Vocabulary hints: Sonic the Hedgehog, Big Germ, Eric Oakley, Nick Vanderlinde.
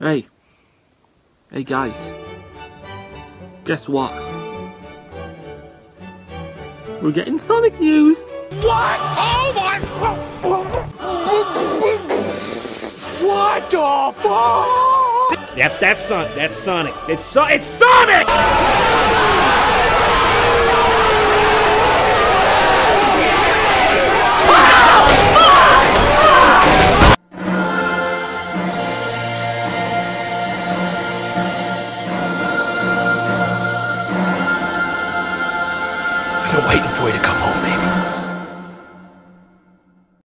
Hey guys, guess what? We're getting Sonic news! What? Oh my... What the fuck? Yep, that's Sonic. It's Sonic! Waiting for you to come home, baby.